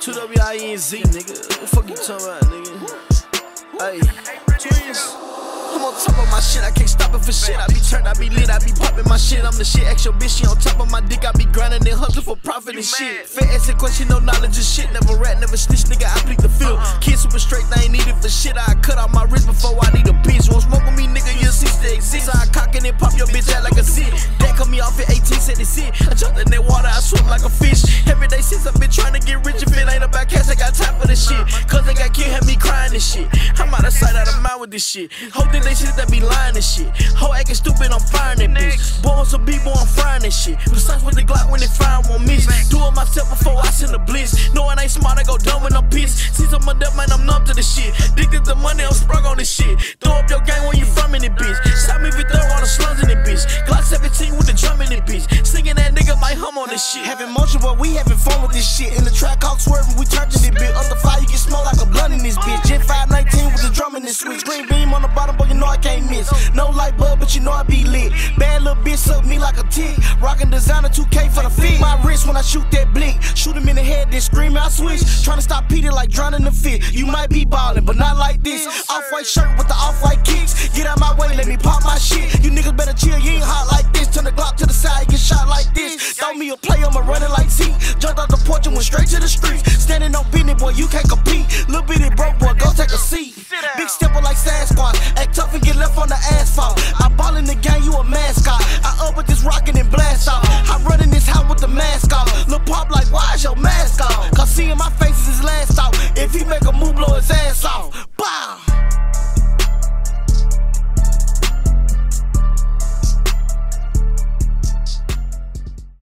2WINZ, nigga. What the fuck you talking about, nigga? Hey, twins. I'm on top of my shit, I can't stop it for shit. I be turned, I be lit, I be popping my shit. I'm the shit, ask your bitch, she on top of my dick. I be grinding and hustling for profit and shit. Fat ass and question, no knowledge of shit. Never rat, never snitch, nigga, I plead the field. Kids super straight, I ain't needed for shit. I cut out my wrist before I need a bitch. Won't smoke with me, nigga, you'll cease to exist. So I cock and then pop your bitch out like a zit. Dad cut me off at 18, said it's it. I jumped in that water, I swim like a fish. Every day since I've been trying to get rich. If it ain't about cash, I got time for this shit. Cause I got kids, had me crying and shit. I'm out of sight, out of mind with this shit. Hope they shit that be lying and shit. Ho acting stupid, I'm firing that bitch. Boy on some B-boy, I'm frying that shit. Besides with the Glock when they fire, won't miss. Do it myself before I send a blitz. No, I ain't smart, I go dumb when I'm pissed. See some of that, man, I'm numb to the shit. Addicted to money, I'm sprung on this shit. Throw up your gang when you from in it, bitch. Shot me if you throw on the slums in it, bitch. Glock 17 with the drum in it, bitch. Singing that nigga might hum on this shit. Having motion, but we having fun with this shit. In the track, hawk swerving, we charging it, bitch. Under fire, you can smell like a blunt in this bitch. Jet 519 with the drum in this switch. Green beam on the bottom, but you know I can't miss. No light bulb, but you know I be lit. Bad little bitch suck me like a tick. Rockin' designer 2K for the fit. My wrist when I shoot that blink. Shoot him in the head, then scream, I switch. Tryna stop Peter like drowning the fish. You might be ballin', but not like this. Off-white shirt with the off-white kicks. Get out my way, let me pop my shit. You niggas better chill, you ain't hot like